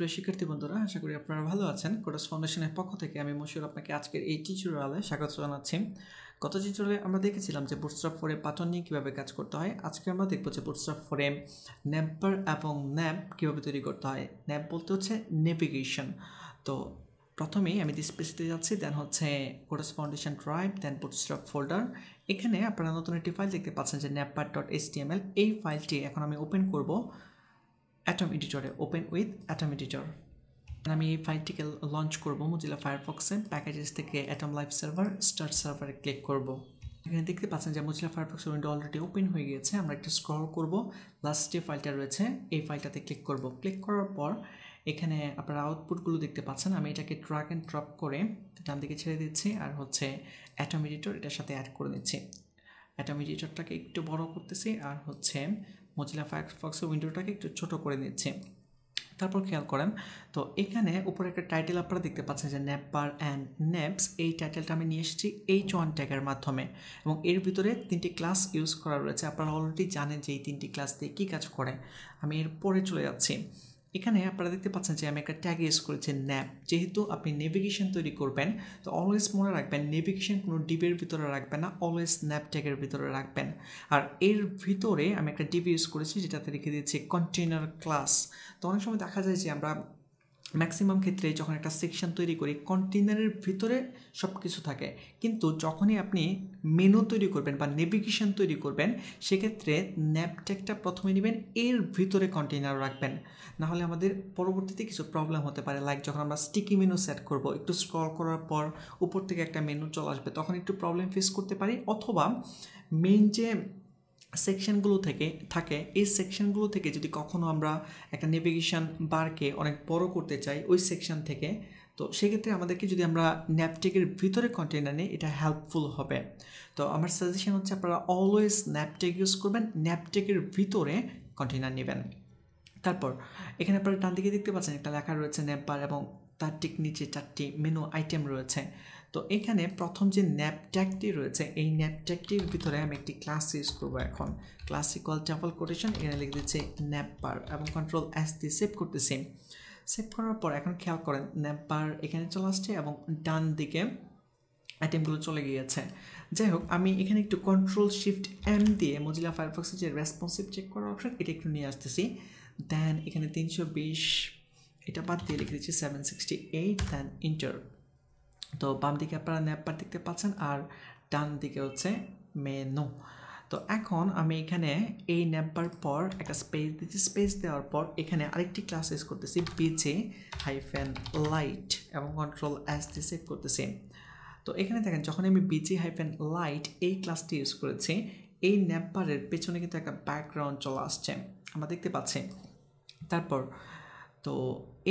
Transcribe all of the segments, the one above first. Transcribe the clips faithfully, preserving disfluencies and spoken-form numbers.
প্রিয় শিক্ষার্থী বন্ধুরা, আশা করি আপনারা ভালো আছেন। কোডার্স ফাউন্ডেশনের পক্ষ থেকে আমি মশিউর আপনাকে আজকের এই টিউটোরিয়ালে স্বাগত জানাচ্ছি। গত টিউটোরিয়ালে আমরা দেখেছিলাম যে বুটস্ট্র্যাপ ফোরে পাঠন নিয়ে কীভাবে কাজ করতে হয়। আজকে আমরা দেখব যে বুটস্ট্র্যাপ ফোরে Navbar এবং ন্যাব কীভাবে তৈরি করতে হয়। ন্যাব বলতে হচ্ছে নেভিগেশন। তো প্রথমেই আমি দিস পেজে যাচ্ছি, দেন হচ্ছে coders foundation drive, then bootstrap folder. এখানে আপনারা নতুন একটি ফাইল দেখতে পাচ্ছেন যে Navbar ডট এইচটিএমএল। এই ফাইলটি এখন আমি ওপেন করব অ্যাটম এডিটরে, ওপেন উইথ অ্যাটম এডিটর। আমি এই ফাইলটিকে লঞ্চ করব মোজিলা ফায়ারফক্সে। প্যাকেজেস থেকে অ্যাটম লাইভ সার্ভার, স্টার্ট সার্ভারে ক্লিক করব। এখানে দেখতে পাচ্ছেন যে Mozilla Firefox window already open হয়ে গিয়েছে। আমরা একটু স্ক্রল করব, লাস্ট যে ফাইলটা রয়েছে এই ফাইলটাতে ক্লিক করব। ক্লিক করার পর এখানে আপনারা আউটপুটগুলো দেখতে পাচ্ছেন। আমি এটাকে ড্র্যাগ অ্যান্ড ড্রপ করে ডান দিকে ছেড়ে দিচ্ছি, আর হচ্ছে অ্যাটম এডিটর এটার সাথে অ্যাড করে দিচ্ছি। অ্যাটম এডিটরটাকে একটু বড় করতেছি, আর হচ্ছে মোজিলা ফায়ারফক্সের উইন্ডোটাকে একটু ছোট করে নিচ্ছে। তারপর খেয়াল করেন তো এখানে উপরে একটা টাইটেল আপনারা দেখতে পাচ্ছেন যে Navbar অ্যান্ড Navs। এই টাইটেলটা আমি নিয়ে এসেছি এই ওয়ান ট্যাগের মাধ্যমে, এবং এর ভিতরে তিনটি ক্লাস ইউজ করা রয়েছে। আপনারা অলরেডি জানেন যে এই তিনটি ক্লাস দিয়ে কী কাজ করে। আমি এর পরে চলে যাচ্ছি। এখানে আপনারা দেখতে পাচ্ছেন যে আমি একটা ট্যাগ ইউজ করেছি ন্যাব। যেহেতু আপনি নেভিগেশন তৈরি করবেন, তো অলওয়েজ মনে রাখবেন নেভিগেশন কোনো ডিবের ভিতরে রাখবেন না, অলওয়েজ ন্যাব ট্যাগের ভিতরে রাখবেন। আর এর ভিতরে আমি একটা ডিব ইউজ করেছি যেটাতে রেখে দিয়েছি কন্টেইনার ক্লাস। তো অনেক সময় দেখা যায় যে আমরা ম্যাক্সিমাম ক্ষেত্রে যখন একটা সেকশন তৈরি করি কন্টেইনারের ভিতরে সব কিছু থাকে, কিন্তু যখনই আপনি মেনু তৈরি করবেন বা নেভিগেশন তৈরি করবেন সেক্ষেত্রে ন্যাব ট্যাগটা প্রথমে নেবেন, এর ভিতরে কন্টেইনার রাখবেন। নাহলে আমাদের পরবর্তীতে কিছু প্রবলেম হতে পারে। লাইক যখন আমরা স্টিকি মেনু সেট করব, একটু স্ক্রল করার পর উপর থেকে একটা মেনু চলে আসবে, তখন একটু প্রবলেম ফেস করতে পারি। অথবা মেইন যে সেকশনগুলো থেকে থাকে এই সেকশনগুলো থেকে যদি কখনও আমরা একটা নেভিগেশন বারকে অনেক বড় করতে চাই ওই সেকশন থেকে, তো সেক্ষেত্রে আমাদেরকে যদি আমরা ন্যাব ট্যাগের ভিতরে কন্টেইনার নিই এটা হেল্পফুল হবে। তো আমার সাজেশন হচ্ছে আপনারা অলওয়েজ ন্যাব ট্যাগ ইউজ করবেন, ন্যাব ট্যাগের ভিতরে কন্টেইনার নেবেন। তারপর এখানে আপনারা ডান দিকে দেখতে পাচ্ছেন একটা লেখা রয়েছে Navbar, এবং তার ঠিক নিচে চারটি মেনু আইটেম রয়েছে। তো এখানে প্রথম যে ন্যাব ট্যাগটি রয়েছে এই ন্যাব ট্যাগটির ভিতরে আমি একটি ক্লাস ইউজ করবো। এখন ক্লাস ইকুয়াল ডাবল কোটেশন এখানে লিখে দিচ্ছে Navbar, এবং কন্ট্রোল এস দিয়ে সেভ করতেছি। সেভ করার পর এখন খেয়াল করেন Navbar এখানে চলে আসছে এবং ডান দিকে আইটেমগুলো চলে গিয়েছে। যাই হোক, আমি এখানে একটু কন্ট্রোল শিফট এম দিয়ে মোজিলা ফায়ারফক্সের যে রেসপন্সিভ চেক করার অপশন এটা একটু নিয়ে আসতেছি। দেন এখানে তিনশো বিশ এটা বাদ দিয়ে লিখে দিচ্ছি seven sixty eight then enter. তো বাম দিকে আপনারা Navbar দেখতে পাচ্ছেন, আর ডান দিকে হচ্ছে মেনু। তো এখন আমি এখানে এই Navbar পর একটা স্পেস দিচ্ছি, স্পেস দেওয়ার পর এখানে আরেকটি ক্লাস ইউজ করতেছি বিজে হাইফেন লাইট, এবং কন্ট্রোল এস দিয়ে সেভ করতেছি। তো এখানে দেখেন যখন আমি বিজে হাইফেন লাইট এই ক্লাসটি ইউজ করেছি এই Navbar এর পেছনে কিন্তু একটা ব্যাকগ্রাউন্ড চলে আসছে আমরা দেখতে পাচ্ছি। তারপর তো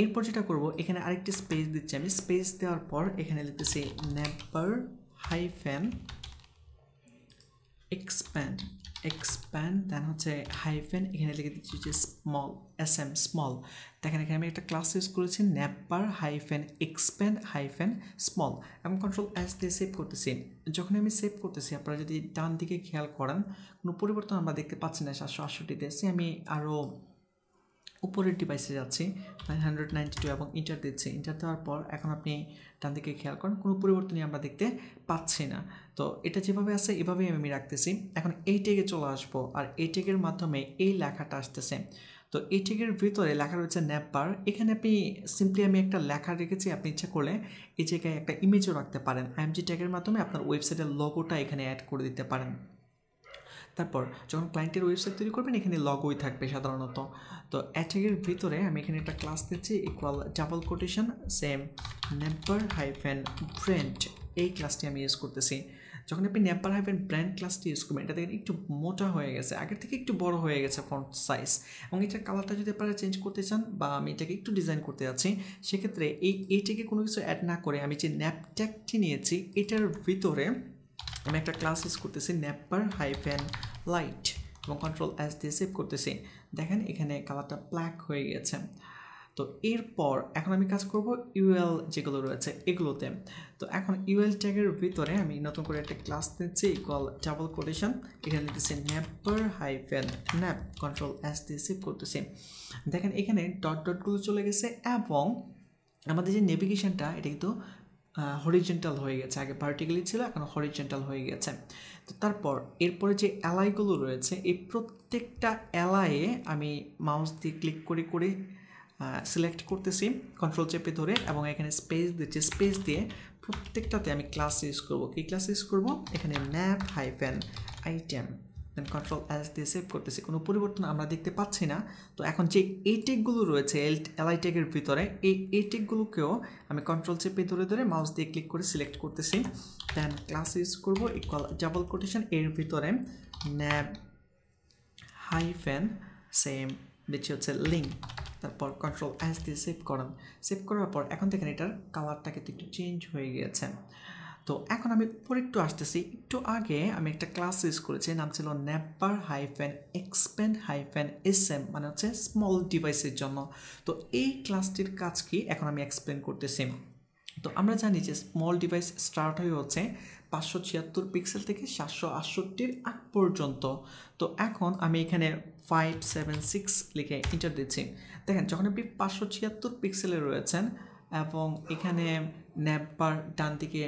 এরপর যেটা করব এখানে আরেকটি স্পেস দিচ্ছি আমি, স্পেস দেওয়ার পর এখানে লিখতেছি Navbar hyphen expand expand then হচ্ছে হাইফেন এখানে লিখে দিচ্ছি যে স্মল এস এম স্মল। দেখেন এখানে আমি একটা ক্লাস ইউজ করেছি Navbar hyphen expand hyphen small, এবং কন্ট্রোল এস দিয়ে সেভ করতেছি। যখন আমি সেভ করতেছি আপনারা যদি ডান দিকে খেয়াল করেন কোনো পরিবর্তন আমরা দেখতে পাচ্ছি না। সাতশো আটষট্টিতে এসে আমি আরও উপরের ডিভাইসে যাচ্ছি নাইন হান্ড্রেড নাইনটি টু এবং ইন্টার দিচ্ছে। ইন্টার দেওয়ার পর এখন আপনি ডান দিকে খেয়াল করেন কোনো পরিবর্তনই আমরা দেখতে পাচ্ছি না। তো এটা যেভাবে আছে এভাবেই আমি রাখতেছি। এখন এই ট্যাগে চলে আসবো, আর এই ট্যাগের মাধ্যমে এই লেখাটা আসতেছে। তো এই ট্যাগের ভিতরে লেখা রয়েছে Navbar। এখানে আপনি সিম্পলি আমি একটা লেখা রেখেছি, আপনি ইচ্ছা করলে এই জায়গায় একটা ইমেজও রাখতে পারেন। আইএমজি ট্যাগের মাধ্যমে আপনার ওয়েবসাইটের লোগোটা এখানে অ্যাড করে দিতে পারেন। তারপর যখন ক্লায়েন্টের ওয়েবসাইট তৈরি করবেন এখানে লগই থাকবে সাধারণত। তো অ্যাট্যাগের ভিতরে আমি এখানে একটা ক্লাস দিচ্ছি equal double quotation same Navbar hyphen brand, এই ক্লাসটি আমি ইউজ করতেছি। যখন আপনি Navbar হাইফেন ব্র্যান্ড ক্লাসটি ইউজ করবেন এটা দেখেন একটু মোটা হয়ে গেছে, আগের থেকে একটু বড় হয়ে গেছে ফন্ট সাইজ, এবং এটার কালারটা যদি আপনারা চেঞ্জ করতে চান বা আমি এটাকে একটু ডিজাইন করতে যাচ্ছি সেক্ষেত্রে এই এইটাকে কোনো কিছু অ্যাড না করে আমি যে ন্যাব ট্যাগটি নিয়েছি এটার ভিতরে আমি একটা ক্লাস ইউজ করতেছি Navbar হাইফেন লাইট, এবং কন্ট্রোল এস দিয়ে সেভ করতেছি। দেখেন এখানে কালারটা ব্ল্যাক হয়ে গেছে। তো তো এরপর এখন আমি কাজ করব ইউএল যেগুলো রয়েছে এগুলোতে। তো এখন ইউএল ট্যাগের ভিতরে আমি নতুন করে একটা ক্লাস নিচ্ছি ইকুয়াল ডাবল কোটেশন, এখানে লিখতেছি navbar hyphen nav, control S দিয়ে সেভ করতেছি। দেখেন এখানে ডট ডটগুলো চলে গেছে এবং আমাদের যে নেভিগেশনটা এটা কিন্তু হরিজেন্টাল হয়ে গেছে, আগে ভার্টিক্যালি ছিল এখন হরিজেন্টাল হয়ে গেছে। তো তারপর এরপরে যে অ্যালাইগুলো রয়েছে এই প্রত্যেকটা অ্যালাইয়ে আমি মাউস দিয়ে ক্লিক করে করে সিলেক্ট করতেছি কন্ট্রোল চেপে ধরে, এবং এখানে স্পেস দিচ্ছে, স্পেস দিয়ে প্রত্যেকটাতে আমি ক্লাস ইউজ করব। কি ক্লাস ইউজ করব? এখানে nav hyphen item, then control S দিয়ে সেভ করতেছি। কোনো পরিবর্তন আমরা দেখতে পাচ্ছি না। তো এখন যে এই টেকগুলো রয়েছে এলআই টেকের ভিতরে এই এই টেকগুলোকেও আমি কন্ট্রোল চেপে ধরে ধরে মাউস দিয়ে ক্লিক করে সিলেক্ট করতেছি, দেন ক্লাস ইউজ করব ইকুয়াল ডাবল কোটেশন এর ভিতরে ন্যাপ হাইফেন সেম বেশি হচ্ছে লিঙ্ক, তারপর কন্ট্রোল এস দিয়ে সেভ করেন। সেভ করার পর এখন দেখেন এটার কালারটা কিন্তু একটু চেঞ্জ হয়ে গিয়েছে। তো এখন আমি উপরে একটু আসতেছি, একটু আগে আমি একটা ক্লাস ইউজ করেছি নাম ছিল navbar hyphen expand hyphen S M, মানে হচ্ছে স্মল ডিভাইসের জন্য। তো এই ক্লাসটির কাজ কি এখন আমি এক্সপ্লেন করতেছি। তো আমরা জানি যে স্মল ডিভাইস স্টার্ট হয়ে হচ্ছে পাঁচশো ছিয়াত্তর পিক্সেল থেকে সাতশো আটষট্টির আগ পর্যন্ত। তো এখন আমি এখানে ফাইভ সেভেন সিক্স লিখে ইন্টার দিচ্ছি। দেখেন যখন আপনি পাঁচশো ছিয়াত্তর পিক্সেলে রয়েছেন এবং এখানে ন্যাপবার ডান দিকে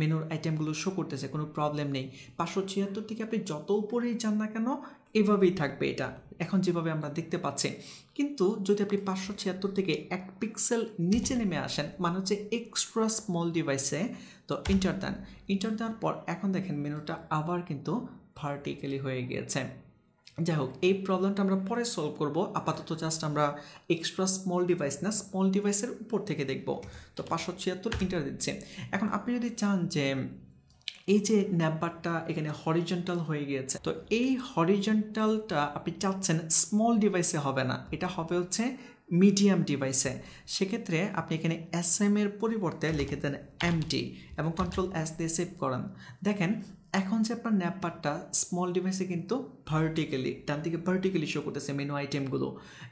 মেনুর আইটেমগুলো শো করতেছে, কোনো প্রবলেম নেই। পাঁচশো ছিয়াত্তর থেকে আপনি যত উপরেই যান না কেন এভাবেই থাকবে এটা এখন যেভাবে আমরা দেখতে পাচ্ছি। কিন্তু যদি আপনি পাঁচশো ছিয়াত্তর থেকে এক পিক্সেল নিচে নেমে আসেন মানে হচ্ছে এক্সট্রা স্মল ডিভাইসে, তো ইন্টার দেন। ইন্টার দেওয়ার পর এখন দেখেন মেনুটা আবার কিন্তু ভার্টিক্যালি হয়ে গিয়েছে। যাই হোক এই প্রবলেমটা আমরা পরে সলভ করব, আপাতত জাস্ট আমরা এক্সট্রা স্মল ডিভাইস না স্মল ডিভাইসের উপর থেকে দেখব। তো পাঁচশো ছিয়াত্তর ইন্টার দিচ্ছে। এখন আপনি যদি চান যে এই যে ন্যাপবারটা এখানে হরিজেন্টাল হয়ে গিয়েছে, তো এই হরিজেন্টালটা আপনি চাচ্ছেন স্মল ডিভাইসে হবে না, এটা হবে হচ্ছে মিডিয়াম ডিভাইসে। সেক্ষেত্রে আপনি এখানে এস এম এর পরিবর্তে লিখে দেন এমটি এবং কন্ট্রোল এস দিয়ে সেভ করেন। দেখেন এখন যে আপনার ন্যাপবারটা স্মল ডিভাইসে কিন্তু ভার্টিক্যালি ডান দিকে ভার্টিক্যালি শো করতেছে মেনু আইটেমগুলো।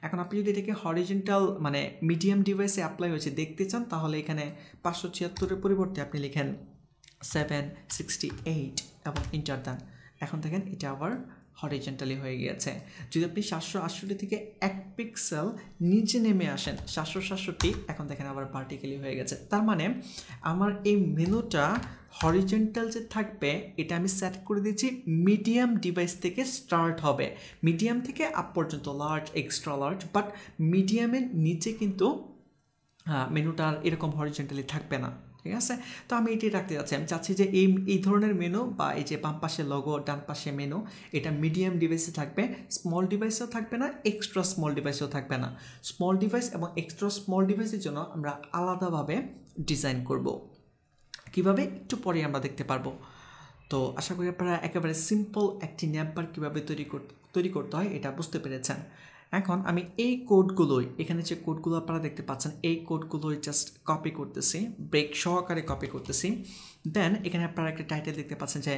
এখন আপনি যদি এটাকে হরিজেন্টাল মানে মিডিয়াম ডিভাইসে অ্যাপ্লাই হয়েছে দেখতে চান তাহলে এখানে পাঁচশো ছিয়াত্তরের পরিবর্তে আপনি লিখেন সেভেন সিক্সটি এইট এবং ইন্টার দেন। এখন দেখেন এটা আবার হরিজেন্টালি হয়ে গিয়েছে। যদি আপনি সাতশো আটষট্টি থেকে এক পিক্সেল নিচে নেমে আসেন সাতশো সাতষট্টি, এখন দেখেন আবার ভার্টিক্যালি হয়ে গেছে। তার মানে আমার এই মেনুটা হরিজেন্টাল যে থাকবে এটা আমি সেট করে দিয়েছি মিডিয়াম ডিভাইস থেকে স্টার্ট হবে, মিডিয়াম থেকে আপ পর্যন্ত লার্জ এক্সট্রা লার্জ, বাট মিডিয়ামের নিচে কিন্তু মেনুটা এরকম হরিজেন্টালি থাকবে না, ঠিক আছে? তো আমি এটি রাখতে যাচ্ছি, আমি চাচ্ছি যে এই এই ধরনের মেনু বা এই যে বাম পাশে লোগো ডান পাশে মেনু এটা মিডিয়াম ডিভাইসে থাকবে, স্মল ডিভাইসেও থাকবে না, এক্সট্রা স্মল ডিভাইসেও থাকবে না। স্মল ডিভাইস এবং এক্সট্রা স্মল ডিভাইসের জন্য আমরা আলাদাভাবে ডিজাইন করব, কিভাবে একটু পরে আমরা দেখতে পারবো। তো আশা করি আপনারা একেবারে সিম্পল একটি ন্যাপবার কীভাবে তৈরি তৈরি করতে হয় এটা বুঝতে পেরেছেন। এখন আমি এই কোডগুলোই এখানে যে কোডগুলো আপনারা দেখতে পাচ্ছেন এই কোডগুলোই জাস্ট কপি করতেছি, ব্রেক সহকারে কপি করতেছি। দেন এখানে আপনারা একটা টাইটেল দেখতে পাচ্ছেন যে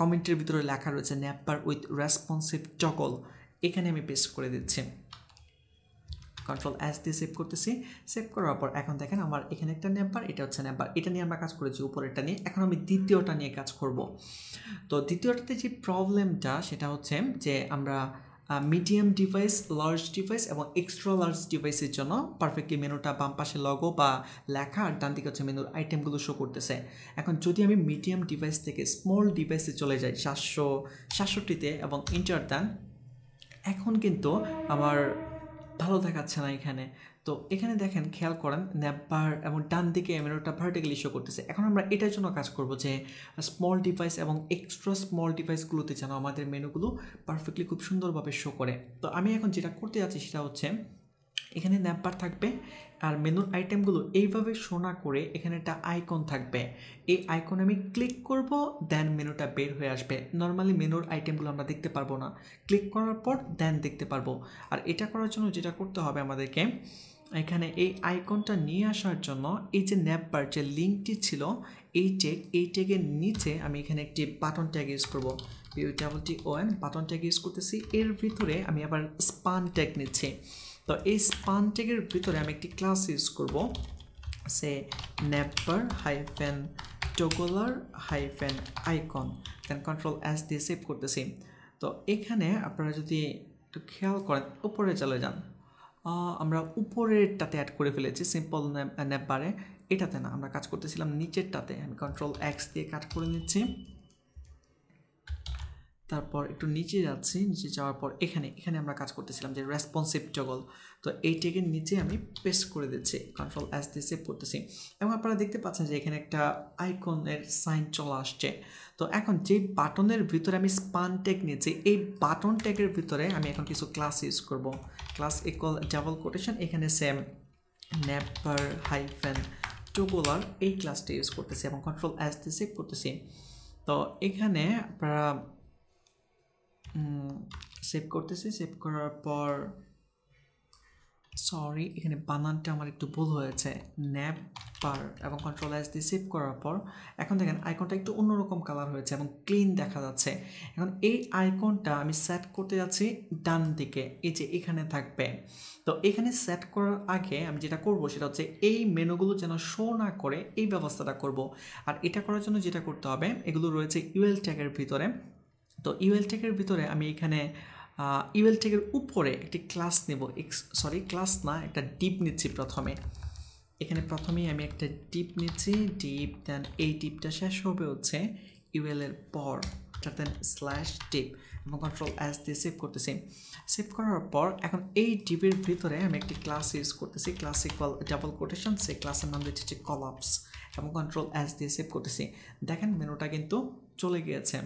কমেন্টের ভিতরে লেখা রয়েছে ন্যাপবার উইথ রেসপন্সিভ টগল, এখানে আমি পেস্ট করে দিচ্ছি, কন্ট্রোল এস দিয়ে সেভ করতেছি। সেভ করার পর এখন দেখেন আমার এখানে একটা ন্যাপবার, এটা হচ্ছে ন্যাপবার, এটা নিয়ে আমরা কাজ করেছি উপরেরটা নিয়ে। এখন আমি দ্বিতীয়টা নিয়ে কাজ করব। তো দ্বিতীয়টাতে যে প্রবলেমটা সেটা হচ্ছে যে আমরা মিডিয়াম ডিভাইস লার্জ ডিভাইস এবং এক্সট্রা লার্জ ডিভাইসের জন্য পারফেক্টলি মেনুটা বাম পাশে লগো বা লেখা আর ডান দিকে হচ্ছে মেনুর আইটেমগুলো শো করতেছে। এখন যদি আমি মিডিয়াম ডিভাইস থেকে স্মল ডিভাইসে চলে যাই সাতশো সাতষট্টিতে এবং ইন্টার দেন, এখন কিন্তু আমার ভালো দেখাচ্ছে না এখানে। তো এখানে দেখেন খেয়াল করেন ন্যাপবার এবং ডান দিকে মেনুটা ভার্টিক্যালি শো করতেছে। এখন আমরা এটার জন্য কাজ করব যে স্মল ডিভাইস এবং এক্সট্রা স্মল ডিভাইসগুলোতে যেন আমাদের মেনুগুলো পারফেক্টলি খুব সুন্দরভাবে শো করে। তো আমি এখন যেটা করতে যাচ্ছি সেটা হচ্ছে এখানে ন্যাপবার থাকবে আর মেনুর আইটেমগুলো এইভাবে শোনা করে এখানে একটা আইকন থাকবে, এই আইকনে আমি ক্লিক করব, দেন মেনুটা বের হয়ে আসবে। নর্মালি মেনুর আইটেমগুলো আমরা দেখতে পারবো না, ক্লিক করার পর দেন দেখতে পারবো। আর এটা করার জন্য যেটা করতে হবে আমাদেরকে এখানে এই আইকনটা নিয়ে আসার জন্য এই যে ন্যাপবার যে লিঙ্কটি ছিল এই ট্যাগ এই ট্যাগের নিচে আমি এখানে একটি বাটন ট্যাগ ইউজ করবো, U double T O N button tag use করতেছি। এর ভিতরে আমি আবার স্পান ট্যাগ নিচ্ছি, তো এই স্পান ট্যাগের ভিতরে আমি একটি ক্লাস ইউজ করব say navbar hyphen toggler hyphen icon then control s দিয়ে সেভ করতেছি তো এখানে আপনারা যদি একটু খেয়াল করেন উপরে চলে যান আমরা উপরেরটাতে অ্যাড করে ফেলেছি সিম্পল navbar-এ এটাতে না আমরা কাজ করতেছিলাম নিচেরটাতে আমি control x দিয়ে কাট করে নিচ্ছি তারপর একটু নিচে যাচ্ছি নিচে যাওয়ার পর এখানে এখানে আমরা কাজ করতেছিলাম যে রেসপন্সিভ টগল তো এইটাকে নিচে আমি পেস্ট করে দিয়েছি কন্ট্রোল এস দিয়ে সেভ করতেছি এবং আপনারা দেখতে পাচ্ছেন যে এখানে একটা আইকনের সাইন চলে আসছে তো এখন যে বাটনের ভিতরে আমি স্পান ট্যাগ নিয়েছি এই বাটন ট্যাগের ভিতরে আমি এখন কিছু ক্লাস ইউজ করব ক্লাস ইকুয়াল ডাবল কোটেশন এখানে সেম navbar hyphen toggler এই ক্লাসটা ইউজ করতেছি এবং কন্ট্রোল এস দিয়ে সেভ করতেছি তো এখানে আপনারা সেভ করতেছি সেভ করার পর সরি এখানে বানানটা আমার একটু ভুল হয়েছে navbar এবং কন্ট্রোল এস দিয়ে সেভ করার পর এখন দেখেন আইকনটা একটু অন্যরকম কালার হয়েছে এবং ক্লিন দেখা যাচ্ছে এখন এই আইকনটা আমি সেট করতে যাচ্ছি ডান দিকে এই যে এখানে থাকবে তো এখানে সেট করার আগে আমি যেটা করব সেটা হচ্ছে এই মেনুগুলো যেন শো না করে এই ব্যবস্থাটা করব আর এটা করার জন্য যেটা করতে হবে এগুলো রয়েছে ইউএল ট্যাগের ভিতরে তো ইউএল ট্যাগের ভিতরে আমি এখানে ইউএল ট্যাগের উপরে একটি ক্লাস নেব সরি ক্লাস না একটা ডিপ নিচ্ছি প্রথমে এখানে প্রথমেই আমি একটা ডিপ নিচ্ছি ডিপ দেন এই ডিপটা শেষ হবে হচ্ছে ইউএল এর পর দেন স্ল্যাশ ডিপ এবং কন্ট্রোল এস দিয়ে সেভ করতেছি সেভ করার পর এখন এই ডিপের ভিতরে আমি একটি ক্লাস ইউজ করতেছি class equal double quotation say ক্লাসের নাম দিচ্ছে হচ্ছে কলাপস এবং কন্ট্রোল এস দিয়ে সেভ করতেছি দেখেন মেনুটা কিন্তু চলে গিয়েছে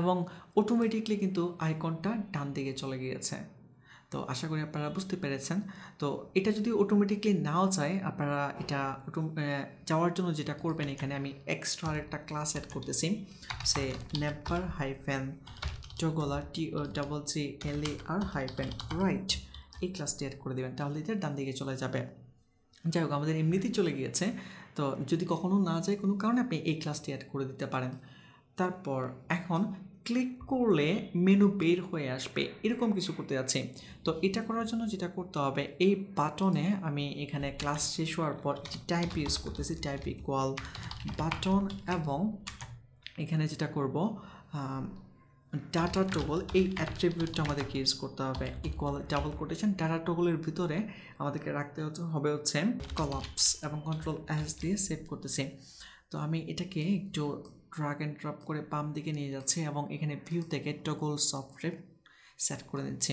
এবং অটোমেটিকলি কিন্তু আইকনটা ডান দিকে চলে গিয়েছে তো আশা করি আপনারা বুঝতে পেরেছেন তো এটা যদি অটোমেটিকলি নাও চায় আপনারা এটা যাওয়ার জন্য যেটা করবেন এখানে আমি এক্সট্রা একটা ক্লাস অ্যাড করতেছি say navbar hyphen toggler T O double C L A R hyphen right এই ক্লাসটি অ্যাড করে দেবেন তাহলে এটা ডান দিকে চলে যাবে যাই হোক আমাদের এমনিতেই চলে গিয়েছে তো যদি কখনো না যায় কোনো কারণে আপনি এই ক্লাসটি অ্যাড করে দিতে পারেন তারপর এখন ক্লিক করলে মেনু বের হয়ে আসবে এরকম কিছু করতে যাচ্ছি তো এটা করার জন্য যেটা করতে হবে এই বাটনে আমি এখানে ক্লাস শেষ হওয়ার পর টাইপ ইউজ করতেছি টাইপ ইকুয়াল বাটন এবং এখানে যেটা করব ডাটা টগল এই অ্যাট্রিবিউটটা আমাদেরকে ইউজ করতে হবে ইকুয়াল ডাবল কোটেশন ডাটা টগলের ভিতরে আমাদেরকে রাখতে হবে হচ্ছে কলাপস এবং কন্ট্রোল এস দিয়ে সেভ করতেছি তো আমি এটাকে একটু drag and drop করে বাম দিকে নিয়ে যাচ্ছে এবং এখানে ভিউ থেকে টগল সফটওয়্যার সেট করে দিচ্ছি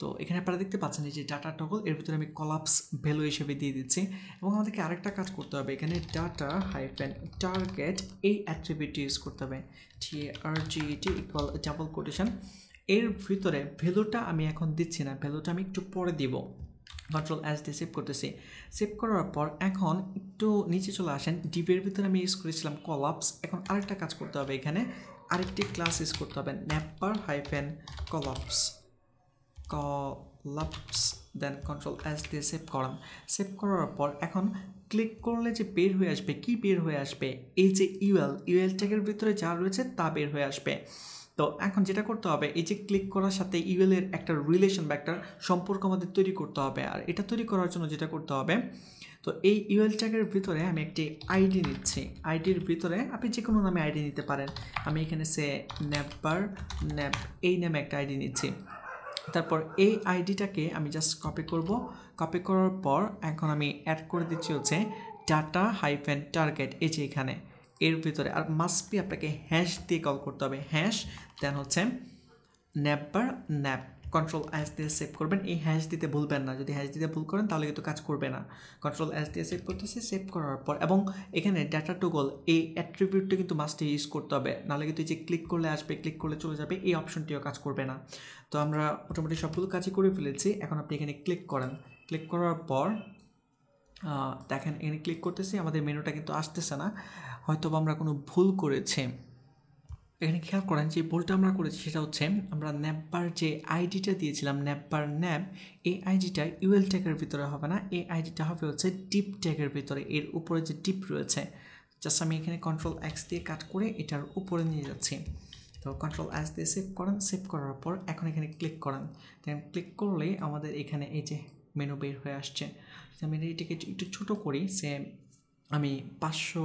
তো এখানে আপনারা দেখতে পাচ্ছেন যে ডাটা টগল এর ভিতরে আমি কলাপস ভ্যালু হিসেবে দিয়ে দিচ্ছি এবং আমাদেরকে আরেকটা কাজ করতে হবে এখানে ডাটা হাইফেন টার্গেট এই অ্যাট্রিবিউট ইউজ করতে হবে T R G T equal double quotation এর ভিতরে ভ্যালুটা আমি এখন দিচ্ছি না ভ্যালুটা আমি একটু পরে দিব কন্ট্রোল এস দিয়ে সেভ করতেছি সেভ করার পর এখন একটু নিচে চলে আসেন ডিপের ভিতরে আমি ইউজ করেছিলাম কলাপস এখন আরেকটা কাজ করতে হবে এখানে আরেকটি ক্লাস ইউজ করতে হবে navbar hyphen collapse collapse then control S দিয়ে সেভ করাম সেভ করার পর এখন ক্লিক করলে যে বের হয়ে আসবে কি বের হয়ে আসবে এই যে ইউএল ইউএল ট্যাগের ভিতরে যা রয়েছে তা বের হয়ে আসবে তো এখন যেটা করতে হবে এই যে ক্লিক করার সাথে ইউএল এর একটা রিলেশন বা একটা সম্পর্ক আমাদের তৈরি করতে হবে আর এটা তৈরি করার জন্য যেটা করতে হবে তো এই ইউএল ট্যাগের ভিতরে আমি একটি আইডি নিচ্ছি আইডির ভিতরে আপনি যে কোনো নামে আইডি নিতে পারেন আমি এখানে সে navbar ন্যাপ এই নামে একটা আইডি নিচ্ছি তারপর এই আইডিটাকে আমি জাস্ট কপি করব কপি করার পর এখন আমি অ্যাড করে দিচ্ছি হচ্ছে ডাটা হাইফেন টার্গেট এই যে এখানে এর ভিতরে আর মাস্ট বি আপনাকে হ্যাশ দিয়ে কল করতে হবে হ্যাশ দেন হচ্ছে navbar ন্যাপ কন্ট্রোল এস দিয়ে সেভ করবেন এই হ্যাশ দিতে ভুলবেন না যদি হ্যাশ দিতে ভুল করেন তাহলে কিন্তু কাজ করবে না কন্ট্রোল এস দিয়ে সেভ করতেছি সেভ করার পর এবং এখানে ডাটা টগল এই অ্যাট্রিবিউটটা কিন্তু মাস্ট ইউজ করতে হবে নাহলে কিন্তু এই যে ক্লিক করলে আসবে ক্লিক করলে চলে যাবে এই অপশনটিও কাজ করবে না তো আমরা মোটামুটি সবগুলো কাজই করে ফেলেছি এখন আপনি এখানে ক্লিক করেন ক্লিক করার পর দেখেন এখানে ক্লিক করতেছি আমাদের মেনুটা কিন্তু আসতেছে না হয়তো আমরা কোনো ভুল করেছি এখানে খেয়াল করেন যে ভুলটা আমরা করেছি সেটা হচ্ছে আমরা navbar যে আইডিটা দিয়েছিলাম navbar ন্যাপ এই আইডিটা ইউএল ট্যাগের ভিতরে হবে না এই আইডিটা হবে হচ্ছে ডিপ ট্যাগের ভিতরে এর উপরে যে ডিপ রয়েছে জাস্ট আমি এখানে কন্ট্রোল এক্স দিয়ে কাট করে এটার উপরে নিয়ে যাচ্ছি তো কন্ট্রোল এস দিয়ে সেভ করেন, সেভ করার পর এখন এখানে ক্লিক করেন, দেন ক্লিক করলেই আমাদের এখানে এই যে মেনু বের হয়ে আসছে। আমি এটিকে একটু ছোটো করি, সে আমি পাঁচশো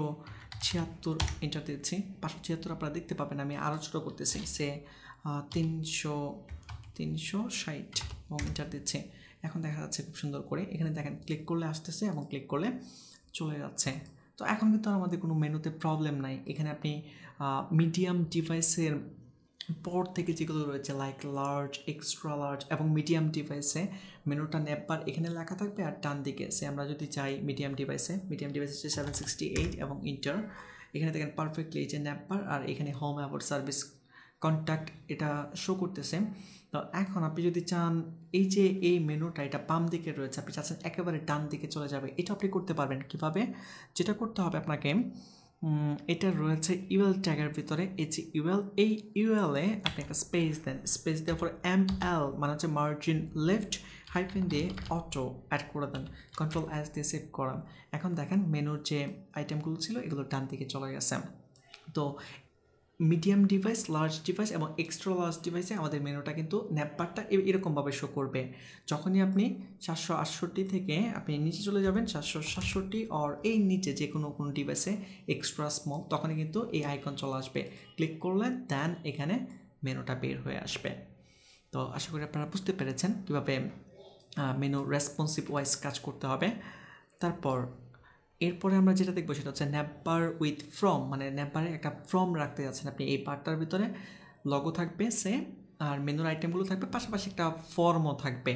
ছিয়াত্তর এন্টার দিচ্ছি, পাঁচশো ছিয়াত্তর আপনারা দেখতে পাবেন। আমি আরও ছোটো করতেছি, সে তিনশো তিনশো ষাট এবং এন্টার দিচ্ছে। এখন দেখা যাচ্ছে খুব সুন্দর করে এখানে দেখেন ক্লিক করলে আসতেছে এবং ক্লিক করলে চলে যাচ্ছে। তো এখন কিন্তু আমাদের কোনো মেনুতে প্রবলেম নাই। এখানে আপনি মিডিয়াম ডিভাইসের পর থেকে যেগুলো রয়েছে লাইক লার্জ, এক্সট্রা লার্জ এবং মিডিয়াম ডিভাইসে মেনুটা নেববার এখানে লেখা থাকবে। আর ডান দিকে সে আমরা যদি চাই মিডিয়াম ডিভাইসে, মিডিয়াম ডিভাইসে হচ্ছে সেভেন সিক্সটি এইট এবং ইন্টার। এখানে দেখেন পারফেক্টলি এই যে নেববার আর এখানে হোম অ্যাওয়ার্ড সার্ভিস কন্ট্যাক্ট এটা শো করতেছে। তো এখন আপনি যদি চান এই যে এই মেনুটা এটা বাম দিকে রয়েছে, আপনি চাচ্ছেন একেবারে ডান দিকে চলে যাবে, এটা আপনি করতে পারবেন। কীভাবে? যেটা করতে হবে আপনাকে, এটা রয়েছে ইউএল ট্যাগের ভিতরে, এই যে ইউএল, এই ইউএলে আপনি একটা স্পেস দেন, স্পেস দেওয়ার পর এম এল মানে হচ্ছে মার্জিন লেফট হাইফেন দিয়ে অটো অ্যাড করে দেন, কন্ট্রোল এস দিয়ে সেভ করান। এখন দেখেন মেনুর যে আইটেমগুলো ছিল এগুলো ডান দিকে চলে গেছে। তো মিডিয়াম ডিভাইস, লার্জ ডিভাইস এবং এক্সট্রা লার্জ ডিভাইসে আমাদের মেনুটা কিন্তু ন্যাপবারটা এরকমভাবে শো করবে। যখনই আপনি সাতশো আটষট্টি থেকে আপনি নিচে চলে যাবেন, সাতশো সাতষট্টি আর এই নিচে যে কোনো কোনো ডিভাইসে এক্সট্রা স্মল, তখনই কিন্তু এই আইকন চলে আসবে। ক্লিক করলে দেন এখানে মেনুটা বের হয়ে আসবে। তো আশা করি আপনারা বুঝতে পেরেছেন কীভাবে মেনু রেসপন্সিভ ওয়াইজ কাজ করতে হবে। তারপর এরপরে আমরা যেটা দেখবো সেটা হচ্ছে ন্যাপবার উইথ ফ্রম, মানে ন্যাপবারে একটা ফ্রম রাখতে যাচ্ছেন আপনি। এই বারটার ভিতরে লগো থাকবে সে আর মেনুর আইটেমগুলো থাকবে, পাশাপাশি একটা ফর্মও থাকবে।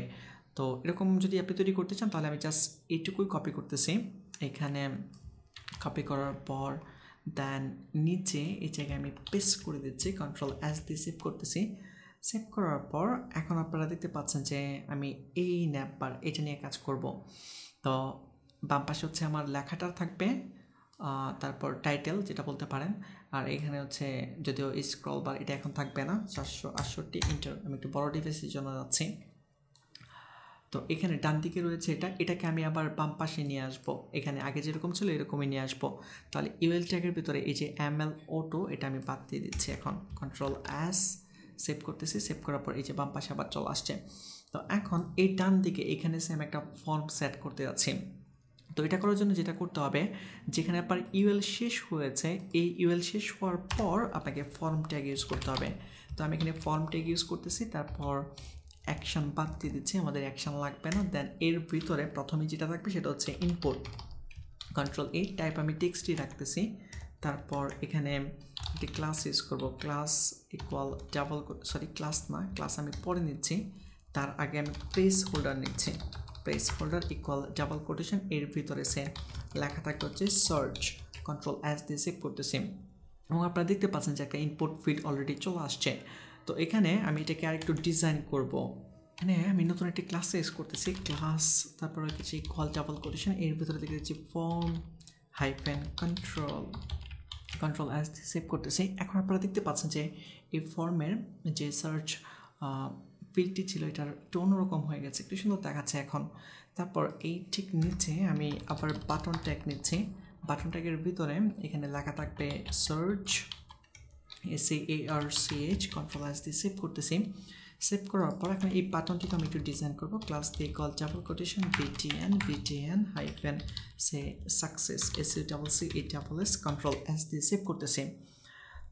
তো এরকম যদি আপনি তৈরি করতে চান তাহলে আমি জাস্ট এইটুকুই কপি করতেছি। এখানে কপি করার পর দেন নিচে এই জায়গায় আমি পেস্ট করে দিচ্ছি, কন্ট্রোল এস দিয়ে সেভ করতেছি। সেভ করার পর এখন আপনারা দেখতে পাচ্ছেন যে আমি এই ন্যাপবার এটা নিয়ে কাজ করব। তো বাম পাশে হচ্ছে আমার লেখাটা থাকবে, তারপর টাইটেল যেটা বলতে পারেন, আর এখানে হচ্ছে যদিও স্ক্রল বার এটা এখন থাকবে না। চারশো আটষট্টি ইন্টার, আমি একটু বড় ডিভাইসের জন্য যাচ্ছি। তো এখানে ডান দিকে রয়েছে এটা, এটাকে আমি আবার বাম পাশে নিয়ে আসবো, এখানে আগে যেরকম ছিল এরকমই নিয়ে আসবো। তাহলে ইউএল ট্যাগের ভিতরে এই যে এম এল অটো এটা আমি বাদ দিয়ে দিচ্ছি। এখন কন্ট্রোল এস সেভ করতেছি, সেভ করার পর এই যে বাম পাশে আবার চলে আসছে। তো এখন এই ডান দিকে এখানে সে আমি একটা ফর্ম সেট করতে যাচ্ছি। তো এটা করার জন্য যেটা করতে হবে, যেখানে আপনার ইউএল শেষ হয়েছে, এই ইউএল শেষ হওয়ার পর আপনাকে ফর্ম ট্যাগ ইউজ করতে হবে। তো আমি এখানে ফর্ম ট্যাগ ইউজ করতেছি, তারপর অ্যাকশান বাদ দিয়ে দিচ্ছি, আমাদের অ্যাকশান লাগবে না। দেন এর ভিতরে প্রথমে যেটা থাকবে সেটা হচ্ছে ইনপুট, কন্ট্রোল এই টাইপ আমি টেক্সটই রাখতেছি। তারপর এখানে একটি ক্লাস ইউজ করব, class equal double sorry class না, ক্লাস আমি পরে নিচ্ছি, তার আগে আমি প্লেস হোল্ডার নিচ্ছি। Placeholder equal double quotation, এর ভিতরে সে লেখা থাকতে হচ্ছে সার্চ, কন্ট্রোল এস দিয়ে সেভ করতেছি। এবং আপনারা দেখতে পাচ্ছেন যে একটা ইনপুট ফিল্ড অলরেডি চলে আসছে। তো এখানে আমি এটাকে আরেকটু ডিজাইন করব। এখানে আমি নতুন একটি ক্লাস ইউজ করতেছি, ক্লাস তারপর হচ্ছে ইকুয়াল ডাবল কোটেশন, এর ভিতরে দেখতে হচ্ছে form hyphen control, control S দিয়ে সেভ করতেছি। এখন আপনারা দেখতে পাচ্ছেন যে এই ফর্মের যে সার্চ ফিল্ডটি ছিল এটা একটু অন্যরকম হয়ে গেছে, একটু সুন্দর দেখাচ্ছে এখন। তারপর এই ঠিক নিচে আমি আবার বাটন ট্যাগ নিচ্ছি, বাটন ট্যাগের ভিতরে এখানে লেখা থাকবে search, S A R C H, control S দিয়ে সেভ করতেছি। সেভ করার পর এখন এই বাটনটিকে আমি একটু ডিজাইন করব, ক্লাস দিয়ে call double quotation BTN BTN hyphen say success, S A double C A double S, control S দিয়ে সেভ করতেছি।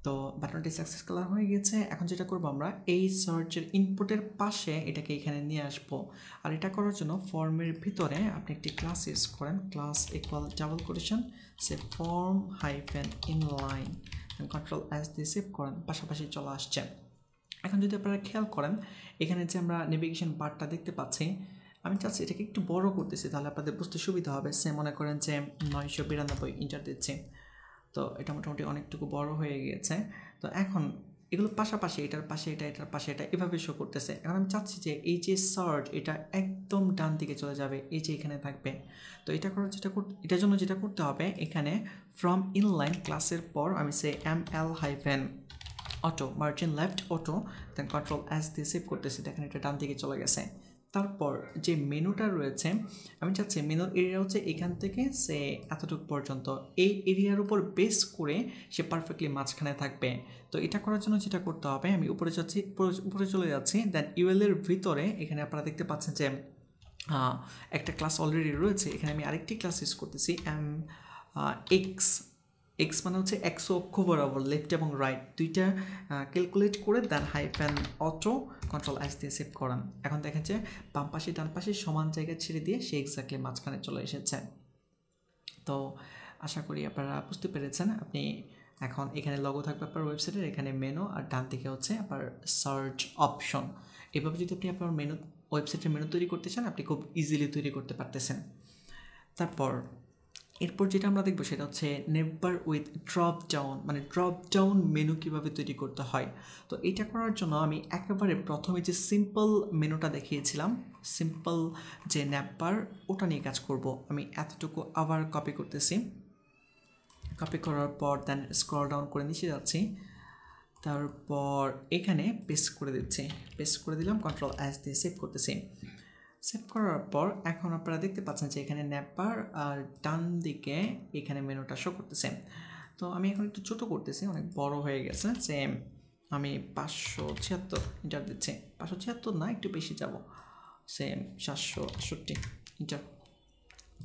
তো বাটনটি সাকসেস কালার হয়ে গেছে। এখন যেটা করব আমরা এই সার্চের ইনপুটের পাশে এটাকে এখানে নিয়ে আসবো। আর এটা করার জন্য ফর্মের ভিতরে আপনি একটি ক্লাস ইউজ করেন, class equal double quotation say form hyphen inline, control S দিয়ে সেভ করেন, পাশাপাশি চলে আসছে। এখন যদি আপনারা খেয়াল করেন এখানে যে আমরা নেভিগেশন বারটা দেখতে পাচ্ছি, আমি চাচ্ছি এটাকে একটু বড় করতেছি, তাহলে আপনাদের বুঝতে সুবিধা হবে। সে মনে করেন যে নয়শো বিরানব্বই ইন্টার দিচ্ছে। তো এটা মোটামুটি অনেকটুকু বড় হয়ে গিয়েছে। তো এখন এগুলো পাশাপাশি, এটার পাশে এটা, এটার পাশে এটা, এভাবে শো করতেছে। এখন আমি চাচ্ছি যে এই যে সার্চ এটা একদম ডান দিকে চলে যাবে, এই যে এখানে থাকবে। তো এটা করার যেটা করতে এটার জন্য যেটা করতে হবে, এখানে ফ্রম ইনলাইন ক্লাসের পর আমি say M L hyphen auto margin left auto, then control S দিয়ে সেভ করতেছি। দেখেন এটা ডান দিকে চলে গেছে। তারপর যে মেনুটা রয়েছে আমি চাচ্ছি মেনুর এরিয়া হচ্ছে এখান থেকে সে এতটুক পর্যন্ত এই এরিয়ার উপর বেস করে সে পারফেক্টলি মাঝখানে থাকবে। তো এটা করার জন্য যেটা করতে হবে আমি উপরে যাচ্ছি, উপরে চলে যাচ্ছি, দেন ইউএল এর ভিতরে এখানে আপনারা দেখতে পাচ্ছেন যে একটা ক্লাস অলরেডি রয়েছে। এখানে আমি আরেকটি ক্লাস ইউজ করতেছি এম এক্স এক্স মানে হচ্ছে একশো অক্ষ বরাবর লেফট এবং রাইট দুইটা ক্যালকুলেট করে দেন হাইফেন অটো কন্ট্রোল এস দিয়ে সেভ করান। এখন দেখা যাচ্ছে বাম পাশে ডান পাশে সমান জায়গায় ছেড়ে দিয়ে সে এক্স্যাক্টলি মাঝখানে চলে এসেছে। তো আশা করি আপনারা বুঝতে পেরেছেন। আপনি এখন এখানে লগো থাকবে আপনার ওয়েবসাইটের, এখানে মেনু আর ডান দিকে হচ্ছে আপনার সার্চ অপশন। এভাবে যদি আপনি আপনার মেনু ওয়েবসাইটের মেনু তৈরি করতে চান আপনি খুব ইজিলি তৈরি করতে পারতেছেন। তারপর এরপর যেটা আমরা দেখব সেটা হচ্ছে নেভবার উইথ ড্রপ ডাউন, মানে ড্রপ ডাউন মেনু কীভাবে তৈরি করতে হয়। তো এটা করার জন্য আমি একেবারে প্রথমে যে সিম্পল মেনুটা দেখিয়েছিলাম সিম্পল যে নেভবার ওটা নিয়ে কাজ করব। আমি এতটুকু আবার কপি করতেছি, কপি করার পর দেন স্ক্রল ডাউন করে নিচে যাচ্ছি, তারপর এখানে পেস্ট করে দিচ্ছি, পেস্ট করে দিলাম, কন্ট্রোল এস দিয়ে সেভ করতেছি। সেভ করার পর এখন আপনারা দেখতে পাচ্ছেন যে এখানে নেভবার আর ডান দিকে এখানে মেনুটা শো করতেছে। তো আমি এখন একটু ছোটো করতেছি, অনেক বড় হয়ে গেছে, যে আমি পাঁচশো ছিয়াত্তর ইন্টার দিচ্ছি, পাঁচশো ছিয়াত্তর না একটু বেশি যাব, সে সাতশো আটষট্টি ইন্টার।